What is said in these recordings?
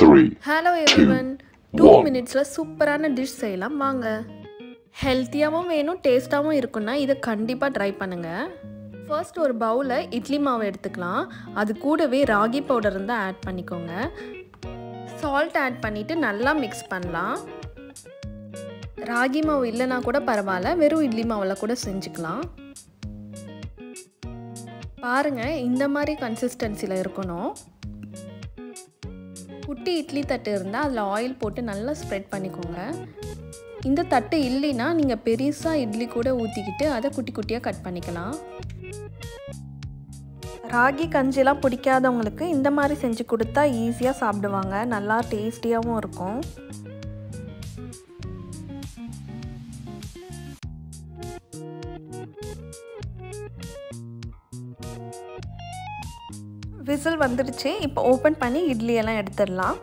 3, Hello everyone. 2 1. Minutes la superana dish seiyalam vaanga. Healthy avum venum taste avum irukona idu kandipa try panunga. First ஒரு பவுல்ல இட்லி மாவு எடுத்துக்கலாம். அது கூடவே ragi powder இருந்தா ஆட் பண்ணிக்கோங்க. salt ஆட் பண்ணிட்டு நல்லா mix பண்ணலாம். ராகி மாவு இல்லனா கூட பரவால, வெறும் இட்லி மாவுல கூட செஞ்சுக்கலாம். பாருங்க இந்த மாதிரி கன்சிஸ்டன்சில இருக்கணும். குட்டி இட்லி தட்டு இருந்தா அதுல ஆயில் போட்டு நல்லா ஸ்ப்ரெட் பண்ணிக்கோங்க. இந்த தட்டு இல்லைனா நீங்க பெரியசா இட்லி கூட ஊத்திக்கிட்டு அத குட்டி குட்டியா கட் பண்ணிக்கலாம். ராகி கஞ்சிலாம் பிடிக்காதவங்களுக்கு இந்த மாதிரி செஞ்சு கொடுத்தா ஈஸியா சாப்பிடுவாங்க. நல்லா டேஸ்டியாவும் இருக்கும். விசில் வந்துடுச்சு. இப்போ ஓபன் பண்ணி இட்லி எல்லாம் எடுத்துறலாம்.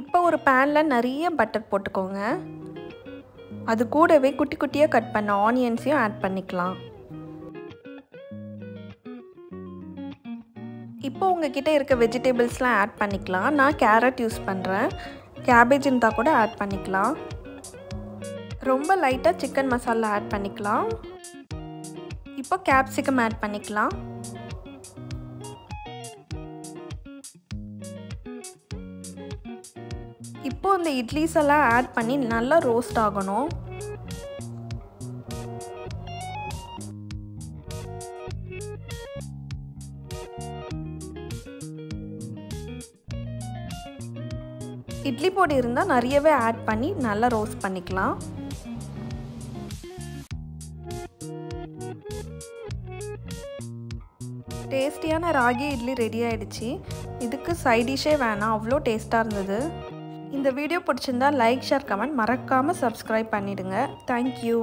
இப்போ ஒரு panல நிறைய பட்டர் போட்டுக்கோங்க. அது கூடவே குட்டி குட்டியா கட் பண்ண ஆனியன்ஸையும் ஆட் பண்ணிக்கலாம். இப்போ உங்ககிட்ட இருக்க வெஜிடபிள்ஸ்லாம் ஆட் பண்ணிக்கலாம். நான் கேரட் யூஸ் பண்றேன். கேபேஜ் இருந்தா கூட ஆட் பண்ணிக்கலாம். ரொம்ப லைட்டா சிக்கன் மசாலா ஆட் பண்ணிக்கலாம். இப்போ கேப்சிகம் ஆட் பண்ணிக்கலாம். இப்போ இந்த இட்லிஸ் எல்லாம் ஆட் பண்ணி நல்லா ரோஸ்ட் ஆகணும். இட்லி பொடி இருந்தால் நிறையவே ஆட் பண்ணி நல்லா ரோஸ்ட் பண்ணிக்கலாம். டேஸ்டியான ராகி இட்லி ரெடி ஆயிடுச்சு. இதுக்கு சைட் டிஷ்ஷே வேணாம், அவ்வளோ டேஸ்டாக இருந்தது. இந்த வீடியோ பிடிச்சிருந்தா லைக், ஷேர், கமெண்ட், மறக்காமல் சப்ஸ்கிரைப் பண்ணிடுங்க. தேங்க்யூ.